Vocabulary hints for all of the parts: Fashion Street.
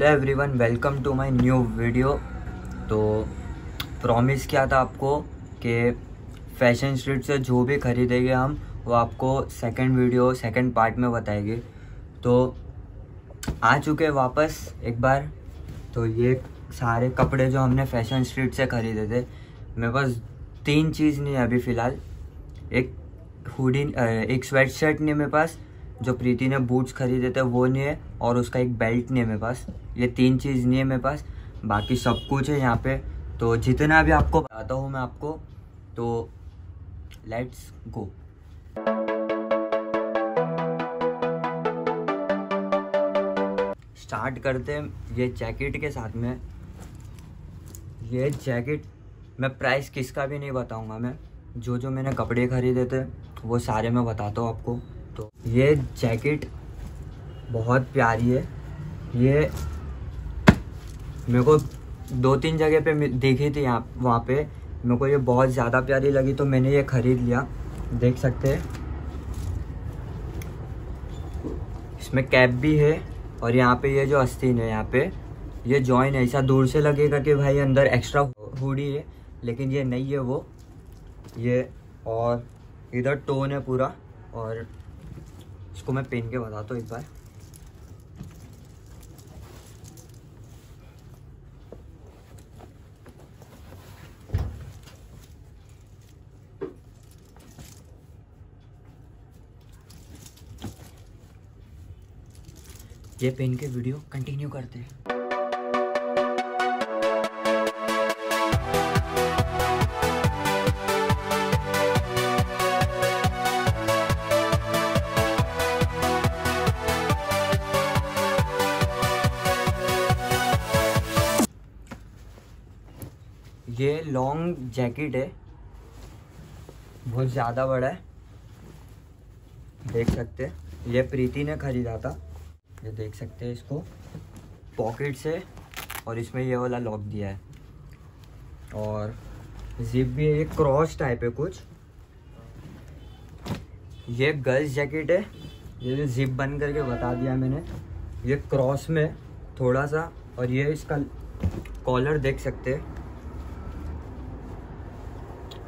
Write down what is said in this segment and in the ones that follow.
Hello everyone, welcome to my new video. तो promise किया था आपको कि फैशन स्ट्रीट से जो भी ख़रीदेंगे हम वो आपको सेकंड पार्ट में बताएंगे। तो आ चुके वापस एक बार। तो ये सारे कपड़े जो हमने फैशन स्ट्रीट से ख़रीदे थे, मेरे पास तीन चीज़ नहीं है अभी फ़िलहाल। एक हुडी, एक स्वेट शर्ट नहीं मेरे पास, जो प्रीति ने बूट्स खरीदे थे वो नहीं है, और उसका एक बेल्ट नहीं है मेरे पास। ये तीन चीज़ नहीं है मेरे पास, बाकी सब कुछ है यहाँ पे। तो जितना भी आपको बताता हूँ मैं आपको, तो लेट्स गो। स्टार्ट करते हैं ये जैकेट के साथ में। ये जैकेट मैं प्राइस किसका भी नहीं बताऊँगा, मैं जो मैंने कपड़े खरीदे थे वो सारे मैं बताता हूँ आपको। तो ये जैकेट बहुत प्यारी है। ये मेरे को दो तीन जगह पे देखी थी, यहाँ वहाँ पे मेरे को ये बहुत ज़्यादा प्यारी लगी तो मैंने ये ख़रीद लिया। देख सकते हैं इसमें कैप भी है, और यहाँ पे ये जो आस्तीन है यहाँ पे ये जॉइन है। ऐसा दूर से लगेगा कि भाई अंदर एक्स्ट्रा हुडी है, लेकिन ये नहीं है वो। ये और इधर टोन है पूरा, और इसको मैं पहन के बताता हूँ एक बार। ये पहन के वीडियो कंटिन्यू करते हैं। ये लॉन्ग जैकेट है, बहुत ज़्यादा बड़ा है, देख सकते हैं। ये प्रीति ने ख़रीदा था, ये देख सकते हैं। इसको पॉकेट से, और इसमें ये वाला लॉक दिया है, और जिप भी है। ये क्रॉस टाइप है कुछ। ये गर्ल्स जैकेट है, ये जो जिप बंद करके बता दिया मैंने, ये क्रॉस में थोड़ा सा, और ये इसका कॉलर देख सकते हैं,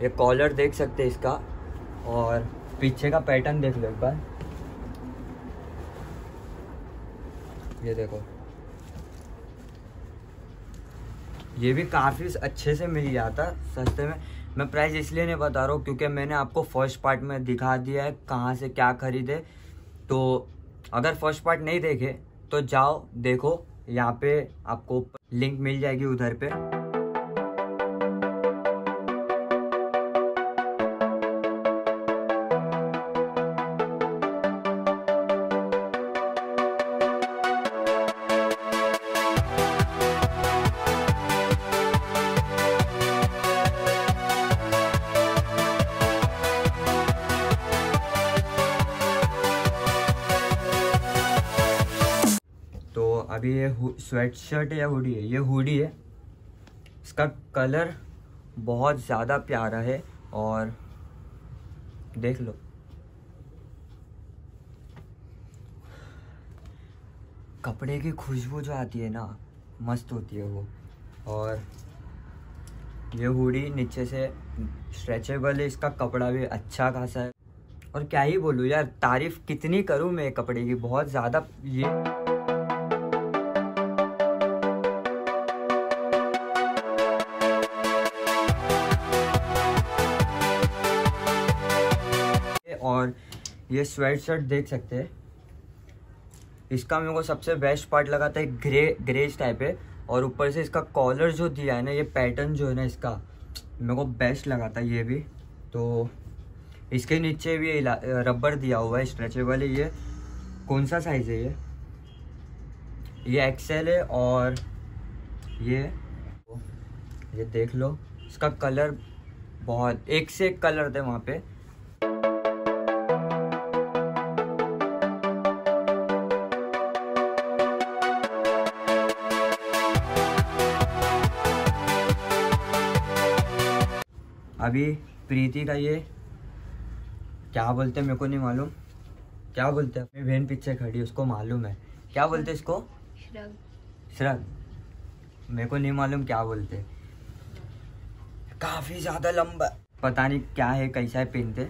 ये कॉलर देख सकते हैं इसका। और पीछे का पैटर्न देख लो एक बार, ये देखो। ये भी काफ़ी अच्छे से मिल गया था सस्ते में। मैं प्राइस इसलिए नहीं बता रहा हूँ क्योंकि मैंने आपको फर्स्ट पार्ट में दिखा दिया है कहाँ से क्या खरीदे। तो अगर फर्स्ट पार्ट नहीं देखे तो जाओ देखो, यहाँ पे आपको लिंक मिल जाएगी उधर पे। अभी ये स्वेट शर्ट या हुडी है, ये हुडी है। इसका कलर बहुत ज़्यादा प्यारा है, और देख लो कपड़े की खुशबू जो आती है ना, मस्त होती है वो। और ये हुडी नीचे से स्ट्रेचेबल है, इसका कपड़ा भी अच्छा खासा है। और क्या ही बोलूँ यार, तारीफ़ कितनी करूँ मैं कपड़े की, बहुत ज़्यादा। ये और ये स्वेट शर्ट देख सकते हैं। इसका मेरे को सबसे बेस्ट पार्ट लगा था, एक ग्रेज टाइप है, और ऊपर से इसका कॉलर जो दिया है ना, ये पैटर्न जो है ना इसका, मेरे को बेस्ट लगा था ये भी। तो इसके नीचे भी रबर दिया हुआ है, स्ट्रेचेबल है। ये कौन सा साइज़ है? ये एक्सेल है। और ये देख लो, इसका कलर बहुत, एक से एक कलर थे वहाँ पे। अभी प्रीति का ये क्या बोलते हैं मेरे को नहीं मालूम, क्या बोलते हैं। अपनी बहन पीछे खड़ी, उसको मालूम है क्या बोलते हैं इसको। शरद, मेरे को नहीं मालूम क्या बोलते, काफ़ी ज़्यादा लंबा, पता नहीं क्या है, कैसा है पहनते।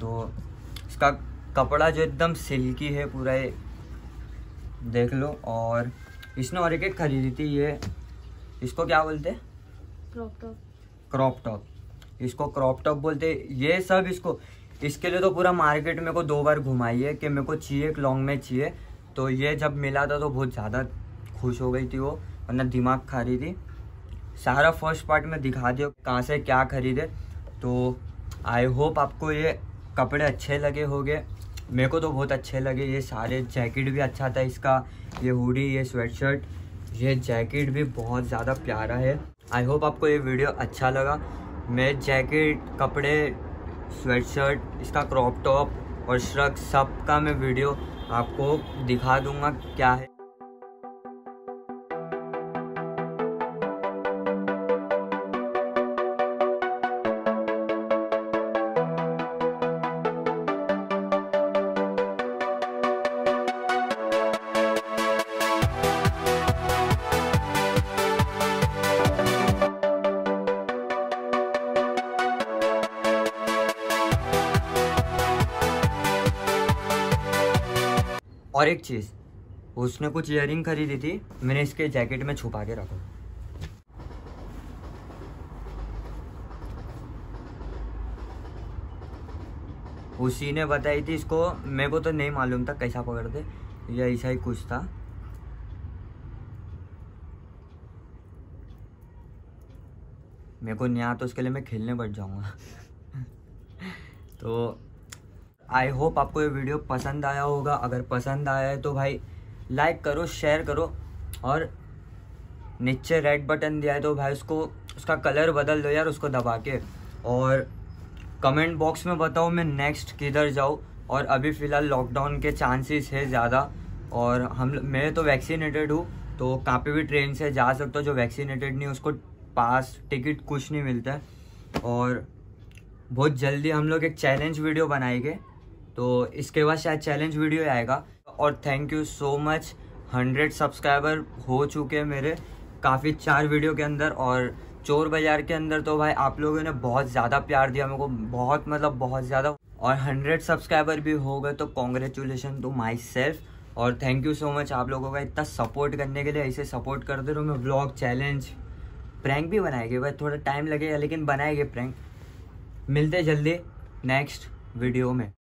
तो इसका कपड़ा जो एकदम सिल्की है पूरा, ये देख लो। और इसने और एक खरीदी थी, ये इसको क्या बोलते, क्रॉप टॉप, क्रॉप टॉप, इसको क्रॉप टॉप बोलते। ये सब इसको, इसके लिए तो पूरा मार्केट मेरे को 2 बार घुमाई है कि मेरे को चाहिए, एक लॉन्ग में चाहिए। तो ये जब मिला था तो बहुत ज़्यादा खुश हो गई थी वो, वरना दिमाग खा रही थी। सारा फर्स्ट पार्ट में दिखा दियो कहाँ से क्या खरीदे। तो आई होप आपको ये कपड़े अच्छे लगे होंगे, मेरे को तो बहुत अच्छे लगे। ये सारे जैकेट भी अच्छा था इसका, ये हुडी, ये स्वेटशर्ट, ये जैकेट भी बहुत ज़्यादा प्यारा है। आई होप आपको ये वीडियो अच्छा लगा। मैं जैकेट, कपड़े, स्वेटशर्ट, इसका क्रॉप टॉप और श्रग सब का मैं वीडियो आपको दिखा दूँगा क्या है। और एक चीज़, उसने कुछ ईयरिंग खरीदी थी, मैंने इसके जैकेट में छुपा के रखा। उसी ने बताई थी इसको, मेरे को तो नहीं मालूम था कैसा पकड़ते, या ऐसा ही कुछ था। मेरे को नहीं आता तो उसके लिए मैं खेलने बैठ जाऊंगा। तो आई होप आपको ये वीडियो पसंद आया होगा। अगर पसंद आया है तो भाई लाइक करो, शेयर करो, और नीचे रेड बटन दिया है तो भाई उसको, उसका कलर बदल दो यार, उसको दबा के। और कमेंट बॉक्स में बताओ मैं नेक्स्ट किधर जाऊँ। और अभी फ़िलहाल लॉकडाउन के चांसेस है ज़्यादा, और मैं तो वैक्सीनेटेड हूँ, तो कहाँ पे भी ट्रेन से जा सकता हूँ। जो वैक्सीनेटेड नहीं उसको पास, टिकट कुछ नहीं मिलता है। और बहुत जल्दी हम लोग एक चैलेंज वीडियो बनाएंगे, तो इसके बाद शायद चैलेंज वीडियो आएगा। और thank you so much, 100 subscriber हो चुके हैं मेरे काफ़ी 4 वीडियो के अंदर। और चोर बाज़ार के अंदर तो भाई आप लोगों ने बहुत ज़्यादा प्यार दिया मेरे को, बहुत मतलब बहुत ज़्यादा। और 100 सब्सक्राइबर भी हो गए तो कॉन्ग्रेचुलेसन टू माई सेल्फ। और थैंक यू सो मच आप लोगों का इतना सपोर्ट करने के लिए। ऐसे सपोर्ट करते रहो। मैं व्लॉग, चैलेंज, प्रैंक भी बनाएंगे भाई, थोड़ा टाइम लगेगा लेकिन बनाएंगे प्रैंक। मिलते जल्दी नेक्स्ट वीडियो में।